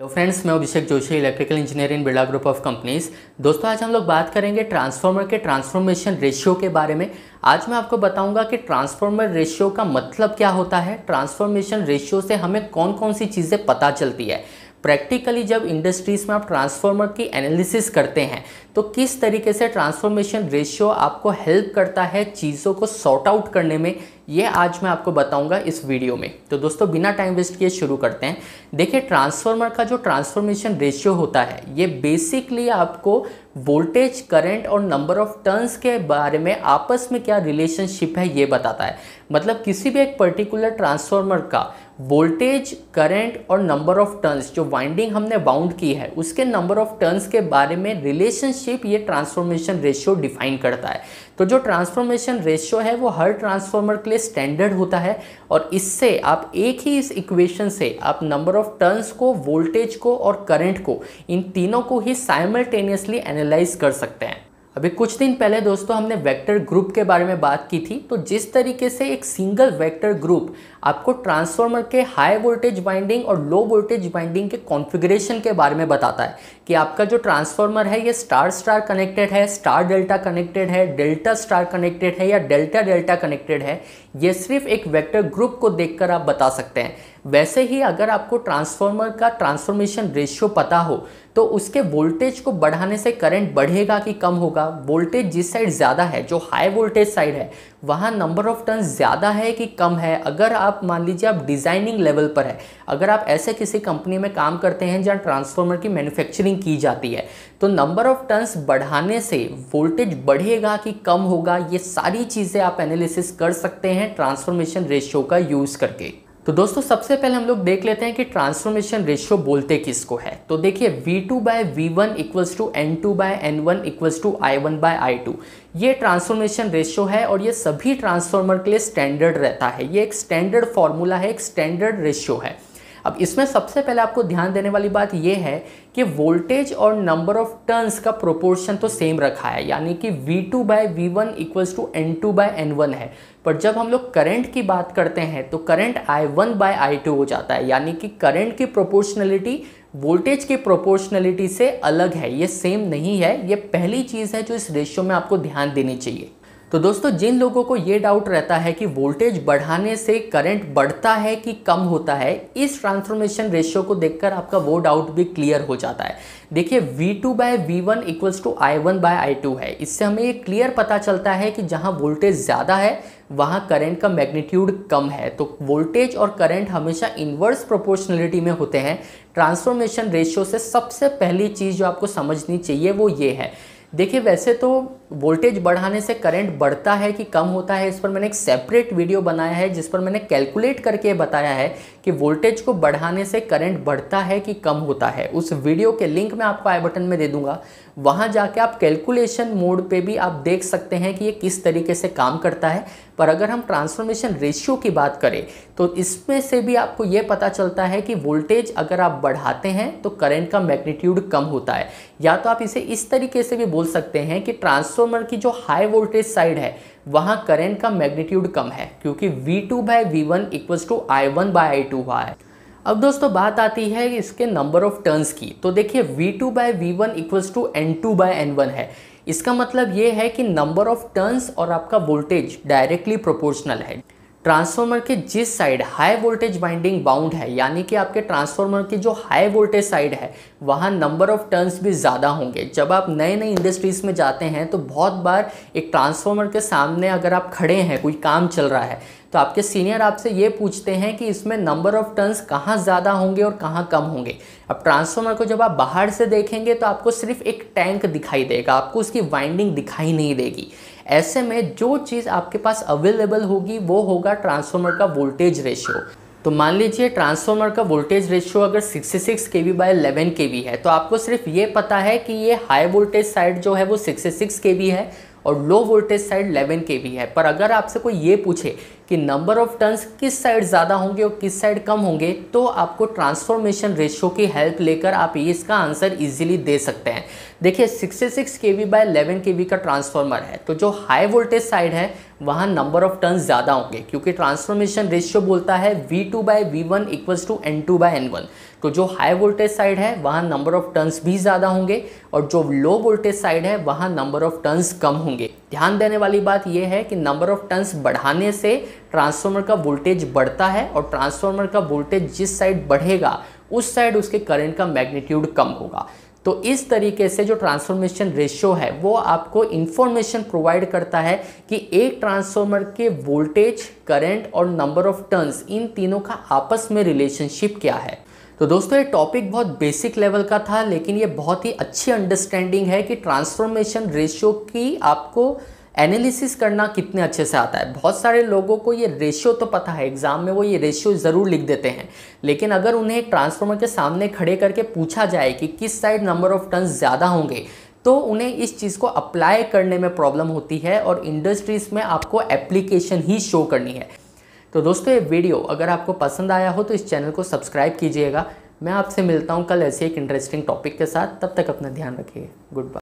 Hello friends, मैं Abhishek Joshi, electrical engineer in Birla group of companies. दोस्तों, आज हम लोग बात करेंगे ट्रांसफार्मर के ट्रांसफॉर्मेशन रेशियो के बारे में। आज मैं आपको बताऊंगा कि ट्रांसफॉर्मर रेशियो का मतलब क्या होता है, ट्रांसफॉर्मेशन रेशियो से हमें कौन कौन सी चीज़ें पता चलती है। प्रैक्टिकली जब इंडस्ट्रीज़ में आप ट्रांसफार्मर की एनालिसिस करते हैं तो किस तरीके से ट्रांसफॉर्मेशन रेशियो आपको हेल्प करता है चीज़ों को सॉर्ट आउट करने में, ये आज मैं आपको बताऊंगा इस वीडियो में। तो दोस्तों, बिना टाइम वेस्ट किए शुरू करते हैं। देखिए, ट्रांसफार्मर का जो ट्रांसफॉर्मेशन रेशियो होता है ये बेसिकली आपको वोल्टेज, करंट और नंबर ऑफ टर्न्स के बारे में आपस में क्या रिलेशनशिप है ये बताता है। मतलब किसी भी एक पर्टिकुलर ट्रांसफार्मर का वोल्टेज, करंट और नंबर ऑफ टर्न्स, जो वाइंडिंग हमने वाउंड की है उसके नंबर ऑफ टर्न्स के बारे में रिलेशनशिप ये ट्रांसफॉर्मेशन रेशियो डिफाइन करता है। तो जो ट्रांसफॉर्मेशन रेशियो है वो हर ट्रांसफार्मर के लिए स्टैंडर्ड होता है और इससे आप एक ही इस इक्वेशन से आप नंबर ऑफ टर्न्स को, वोल्टेज को और करंट को, इन तीनों को ही साइमल्टेनियसली एनालाइज कर सकते हैं। अभी कुछ दिन पहले दोस्तों हमने वेक्टर ग्रुप के बारे में बात की थी। तो जिस तरीके से एक सिंगल वेक्टर ग्रुप आपको ट्रांसफार्मर के हाई वोल्टेज वाइंडिंग और लो वोल्टेज वाइंडिंग के कॉन्फ़िगरेशन के बारे में बताता है कि आपका जो ट्रांसफार्मर है ये स्टार स्टार कनेक्टेड है, स्टार डेल्टा कनेक्टेड है, डेल्टा स्टार कनेक्टेड है या डेल्टा डेल्टा कनेक्टेड है, ये सिर्फ एक वेक्टर ग्रुप को देखकर आप बता सकते हैं। वैसे ही अगर आपको ट्रांसफार्मर का ट्रांसफॉर्मेशन रेशियो पता हो तो उसके वोल्टेज को बढ़ाने से करंट बढ़ेगा कि कम होगा, वोल्टेज जिस साइड ज़्यादा है, जो हाई वोल्टेज साइड है, वहाँ नंबर ऑफ टर्न्स ज़्यादा है कि कम है। अगर आप मान लीजिए आप डिज़ाइनिंग लेवल पर है, अगर आप ऐसे किसी कंपनी में काम करते हैं जहाँ ट्रांसफार्मर की मैन्युफैक्चरिंग की जाती है, तो नंबर ऑफ टर्न्स बढ़ाने से वोल्टेज बढ़ेगा कि कम होगा, ये सारी चीज़ें आप एनालिसिस कर सकते हैं ट्रांसफॉर्मेशन रेशियो का यूज़ करके। तो दोस्तों, सबसे पहले हम लोग देख लेते हैं कि ट्रांसफॉर्मेशन रेशियो बोलते किसको है। तो देखिए, V2/V1 = N2/N1 = I1/I2, ये ट्रांसफॉर्मेशन रेशियो है और ये सभी ट्रांसफार्मर के लिए स्टैंडर्ड रहता है। ये एक स्टैंडर्ड फॉर्मूला है, एक स्टैंडर्ड रेशियो है। अब इसमें सबसे पहले आपको ध्यान देने वाली बात यह है कि वोल्टेज और नंबर ऑफ टर्न्स का प्रोपोर्शन तो सेम रखा है, यानी कि V2/V1 = N2/N1 है। पर जब हम लोग करंट की बात करते हैं तो करंट I1/I2 हो जाता है, यानी कि करंट की प्रोपोर्शनलिटी वोल्टेज की प्रोपोर्शनलिटी से अलग है, ये सेम नहीं है। ये पहली चीज़ है जो इस रेशियो में आपको ध्यान देनी चाहिए। तो दोस्तों, जिन लोगों को ये डाउट रहता है कि वोल्टेज बढ़ाने से करंट बढ़ता है कि कम होता है, इस ट्रांसफॉर्मेशन रेशियो को देखकर आपका वो डाउट भी क्लियर हो जाता है। देखिए, V2/V1 = I1/I2 है। इससे हमें ये क्लियर पता चलता है कि जहाँ वोल्टेज ज़्यादा है वहाँ करंट का मैग्नीट्यूड कम है। तो वोल्टेज और करंट हमेशा इन्वर्स प्रोपोर्शनलिटी में होते हैं। ट्रांसफॉर्मेशन रेशियो से सबसे पहली चीज़ जो आपको समझनी चाहिए वो ये है। देखिए, वैसे तो वोल्टेज बढ़ाने से करंट बढ़ता है कि कम होता है, इस पर मैंने एक सेपरेट वीडियो बनाया है जिस पर मैंने कैलकुलेट करके बताया है कि वोल्टेज को बढ़ाने से करंट बढ़ता है कि कम होता है। उस वीडियो के लिंक मैं आपको आई बटन में दे दूंगा, वहां जाके आप कैलकुलेशन मोड पे भी आप देख सकते हैं कि ये किस तरीके से काम करता है। पर अगर हम ट्रांसफॉर्मेशन रेशियो की बात करें तो इसमें से भी आपको ये पता चलता है कि वोल्टेज अगर आप बढ़ाते हैं तो करंट का मैग्नीट्यूड कम होता है। या तो आप इसे इस तरीके से भी बोल सकते हैं कि ट्रांसफार्मर की जो हाई वोल्टेज साइड है वहाँ करंट का मैग्नीट्यूड कम है, क्योंकि V2/V1 = I1/I2 हुआ है। अब दोस्तों, बात आती है इसके नंबर ऑफ टर्न्स की। तो देखिए, V2/V1 = N2/N1 है। इसका मतलब ये है कि नंबर ऑफ टर्न्स और आपका वोल्टेज डायरेक्टली प्रोपोर्शनल है। ट्रांसफार्मर के जिस side high voltage winding bound है, यानी कि आपके ट्रांसफार्मर की जो हाई वोल्टेज साइड है वहाँ नंबर ऑफ टर्न्स भी ज़्यादा होंगे। जब आप नए नए इंडस्ट्रीज़ में जाते हैं तो बहुत बार एक ट्रांसफार्मर के सामने अगर आप खड़े हैं, कोई काम चल रहा है, तो आपके सीनियर आपसे ये पूछते हैं कि इसमें नंबर ऑफ टर्न्स कहाँ ज़्यादा होंगे और कहाँ कम होंगे। अब ट्रांसफार्मर को जब आप बाहर से देखेंगे तो आपको सिर्फ एक टैंक दिखाई देगा, आपको उसकी वाइंडिंग दिखाई नहीं देगी। ऐसे में जो चीज़ आपके पास अवेलेबल होगी वो होगा ट्रांसफार्मर का वोल्टेज रेशियो। तो मान लीजिए ट्रांसफार्मर का वोल्टेज रेशियो अगर 66 kV/11 kV है, तो आपको सिर्फ ये पता है कि ये हाई वोल्टेज साइड जो है वो 66 kV है और लो वोल्टेज साइड 11 kV है। पर अगर आपसे कोई ये पूछे कि नंबर ऑफ टर्न्स किस साइड ज़्यादा होंगे और किस साइड कम होंगे, तो आपको ट्रांसफॉर्मेशन रेशियो की हेल्प लेकर आप इसका आंसर इजीली दे सकते हैं। देखिए, 66 kV/11 kV का ट्रांसफार्मर है, तो जो हाई वोल्टेज साइड है वहाँ नंबर ऑफ टर्न्स ज़्यादा होंगे, क्योंकि ट्रांसफॉर्मेशन रेशियो बोलता है V2/V1 = N2/N1। तो जो हाई वोल्टेज साइड है वहाँ नंबर ऑफ टर्न्स भी ज़्यादा होंगे और जो लो वोल्टेज साइड है वहाँ नंबर ऑफ टर्न्स कम होंगे। ध्यान देने वाली बात यह है कि नंबर ऑफ टर्न्स बढ़ाने से ट्रांसफार्मर का वोल्टेज बढ़ता है और ट्रांसफार्मर का वोल्टेज जिस साइड बढ़ेगा उस साइड उसके करंट का मैग्नीट्यूड कम होगा। तो इस तरीके से जो ट्रांसफॉर्मेशन रेशियो है वो आपको इन्फॉर्मेशन प्रोवाइड करता है कि एक ट्रांसफॉर्मर के वोल्टेज, करंट और नंबर ऑफ टर्न्स इन तीनों का आपस में रिलेशनशिप क्या है। तो दोस्तों ये टॉपिक बहुत बेसिक लेवल का था, लेकिन ये बहुत ही अच्छी अंडरस्टैंडिंग है कि ट्रांसफॉर्मेशन रेशियो की आपको एनालिसिस करना कितने अच्छे से आता है। बहुत सारे लोगों को ये रेशियो तो पता है, एग्जाम में वो ये रेशियो ज़रूर लिख देते हैं, लेकिन अगर उन्हें एक ट्रांसफार्मर के सामने खड़े करके पूछा जाए कि किस साइड नंबर ऑफ टर्न्स ज़्यादा होंगे तो उन्हें इस चीज़ को अप्लाई करने में प्रॉब्लम होती है और इंडस्ट्रीज़ में आपको एप्लीकेशन ही शो करनी है। तो दोस्तों ये वीडियो अगर आपको पसंद आया हो तो इस चैनल को सब्सक्राइब कीजिएगा। मैं आपसे मिलता हूँ कल ऐसे एक इंटरेस्टिंग टॉपिक के साथ। तब तक अपना ध्यान रखिए। Good bye.